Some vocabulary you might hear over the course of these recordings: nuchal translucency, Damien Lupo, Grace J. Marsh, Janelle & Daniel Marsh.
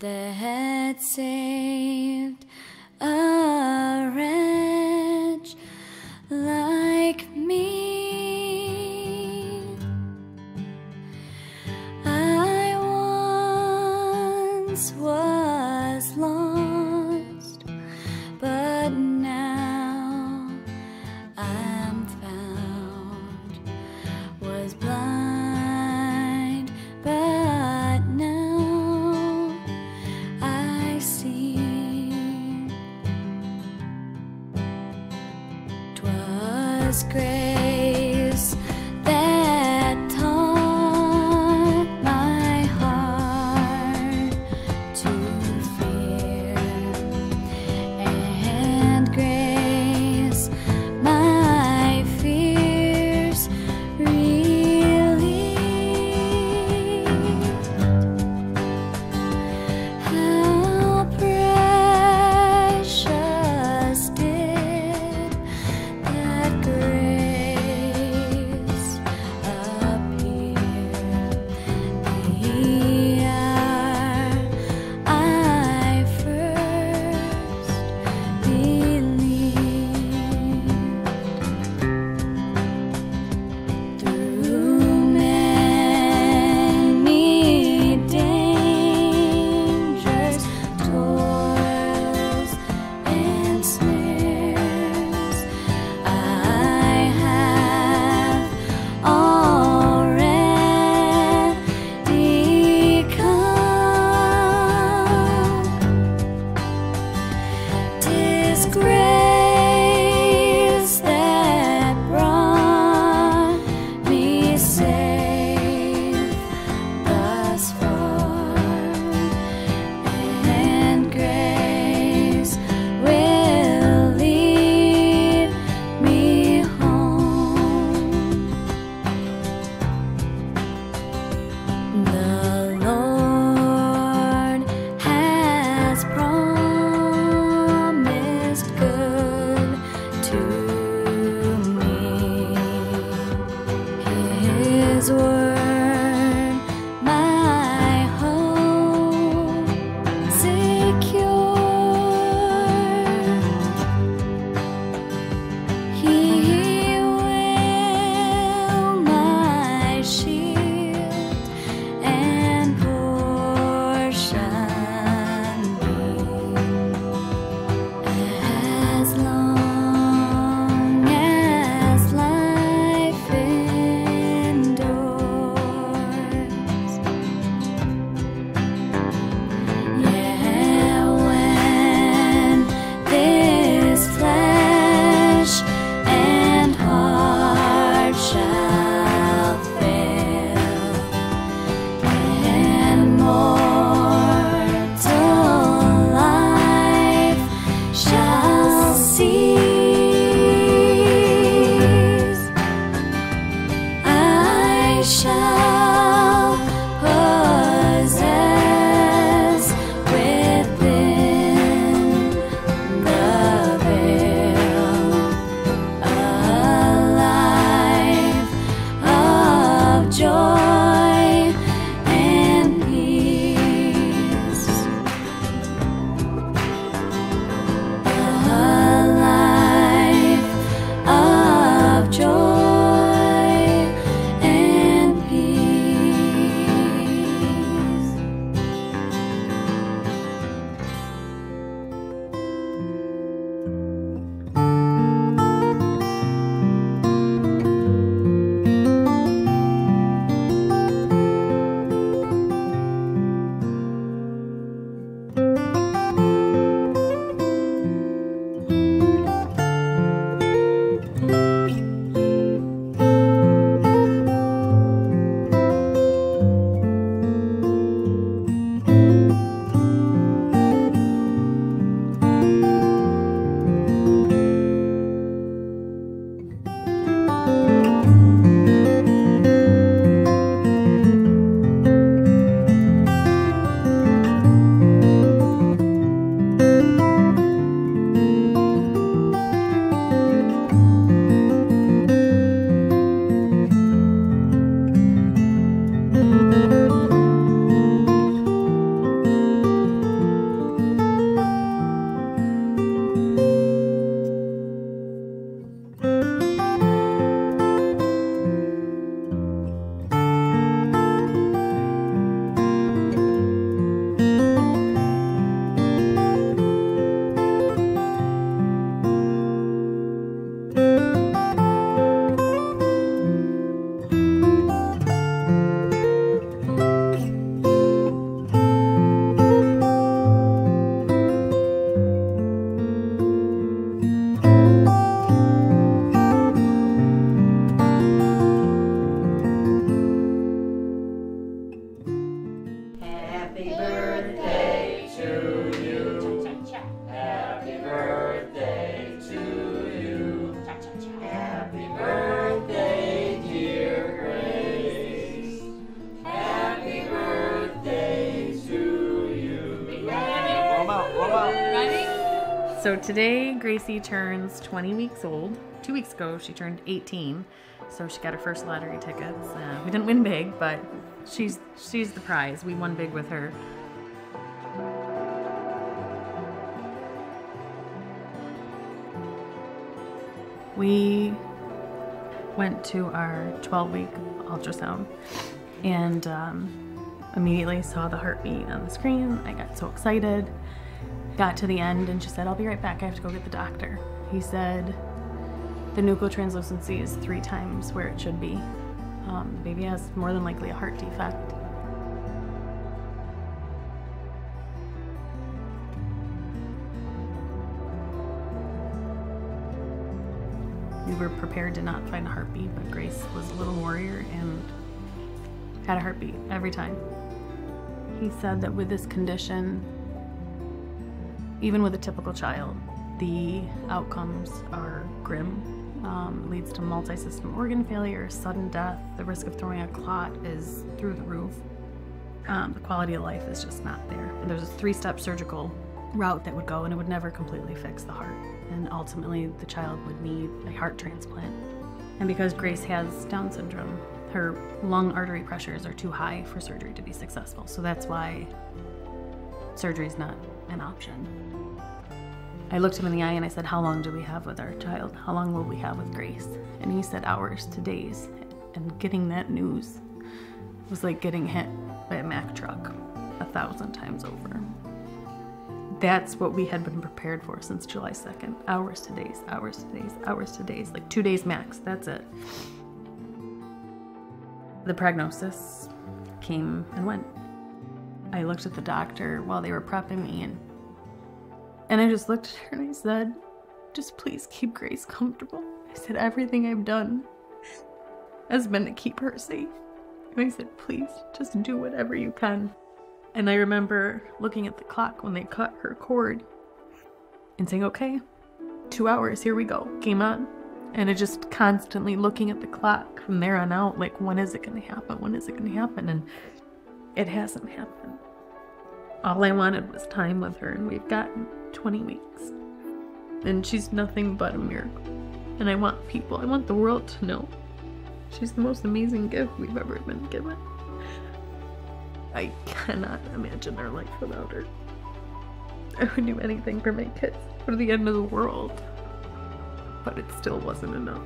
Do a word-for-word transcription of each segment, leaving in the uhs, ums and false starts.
that had saved a wretch like me. I once was lost, but now I'm found. Was blind, but now I see. Twas grace that taught my heart to fear, and grace my fears relieved. How precious did that grace appear the hour I first believed. Through many dangers, toils, and snares, I have already come. 'Tis grace that brought me safe thus far, and grace will lead me home. The Lord has promised good So today Gracie turns twenty weeks old. Two weeks ago she turned eighteen, so she got her first lottery tickets. Uh, we didn't win big, but she's she's the prize. We won big with her. We went to our twelve week ultrasound and um, immediately saw the heartbeat on the screen. I got so excited. Got to the end and she said, "I'll be right back, I have to go get the doctor." He said, "The nuchal translucency is three times where it should be. Um, the baby has more than likely a heart defect." We were prepared to not find a heartbeat, but Grace was a little warrior and had a heartbeat every time. He said that with this condition, even with a typical child, the outcomes are grim. Um, it leads to multi-system organ failure, sudden death, the risk of throwing a clot is through the roof. Um, the quality of life is just not there. There's a three-step surgical route that would go and it would never completely fix the heart. And ultimately the child would need a heart transplant. And because Grace has Down syndrome, her lung artery pressures are too high for surgery to be successful. So that's why surgery is not an option. I looked him in the eye and I said, "How long do we have with our child? How long will we have with Grace?" And he said hours to days. And getting that news was like getting hit by a Mack truck a thousand times over. That's what we had been prepared for since July second. Hours to days, hours to days, hours to days, like two days max, that's it. The prognosis came and went. I looked at the doctor while they were prepping me and, and I just looked at her and I said, "Just please keep Grace comfortable." I said, "Everything I've done has been to keep her safe." And I said, "Please, just do whatever you can." And I remember looking at the clock when they cut her cord and saying, "Okay, two hours, here we go," game on. And it just constantly looking at the clock from there on out, like, when is it gonna happen? When is it gonna happen? And it hasn't happened. All I wanted was time with her, and we've gotten twenty weeks. And she's nothing but a miracle. And I want people, I want the world to know she's the most amazing gift we've ever been given. I cannot imagine our life without her. I would do anything for my kids, for the end of the world. But it still wasn't enough.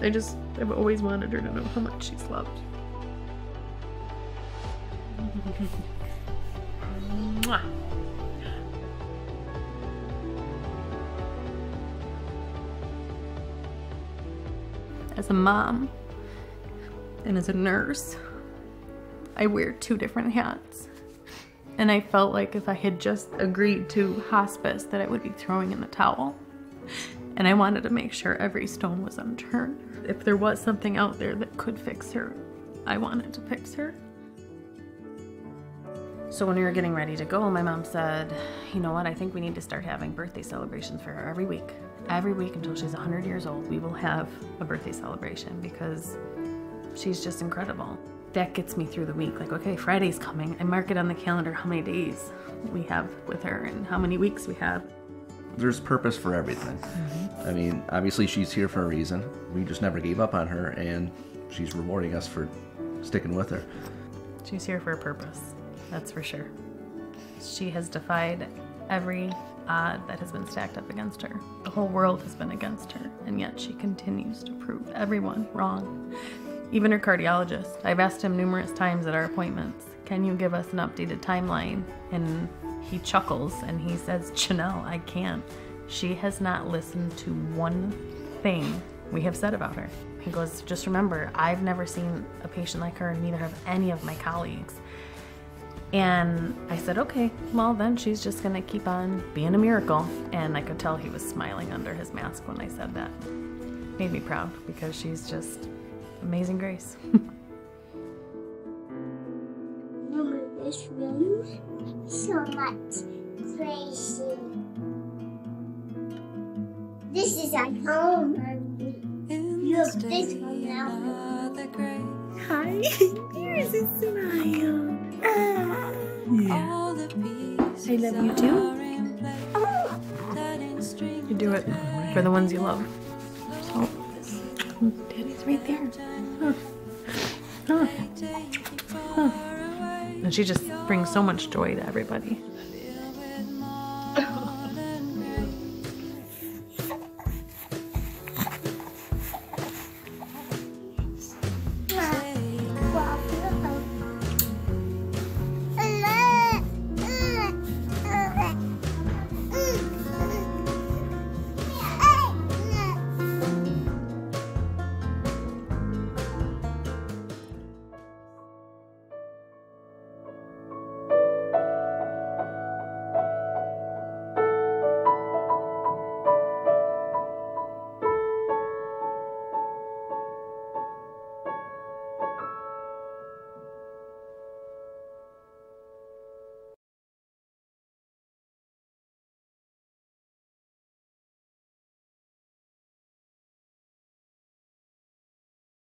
I just, I've always wanted her to know how much she's loved. Mwah. As a mom, and as a nurse, I wear two different hats. And I felt like if I had just agreed to hospice that I would be throwing in the towel. And I wanted to make sure every stone was unturned. If there was something out there that could fix her, I wanted to fix her. So when we were getting ready to go, my mom said, "You know what, I think we need to start having birthday celebrations for her every week. Every week until she's one hundred years old, we will have a birthday celebration because she's just incredible." That gets me through the week, like, okay, Friday's coming. I mark it on the calendar how many days we have with her and how many weeks we have. There's purpose for everything. Mm-hmm. I mean, obviously she's here for a reason. We just never gave up on her and she's rewarding us for sticking with her. She's here for a purpose, that's for sure. She has defied every odd that has been stacked up against her. The whole world has been against her, and yet she continues to prove everyone wrong. Even her cardiologist. I've asked him numerous times at our appointments, "Can you give us an updated timeline?" And he chuckles and he says, "Janelle, I can't." She has not listened to one thing we have said about her. He goes, "Just remember, I've never seen a patient like her, and neither have any of my colleagues." And I said, "Okay, well then she's just gonna keep on being a miracle." And I could tell he was smiling under his mask when I said that. It made me proud because she's just amazing Grace. Remember this room? So much crazy. This is our home. You have this one now. Hi, here's a smile. Ah. Yeah. I love you too. Oh. You do it for the ones you love. So, Daddy's right there. Huh. Huh. Huh. And she just brings so much joy to everybody.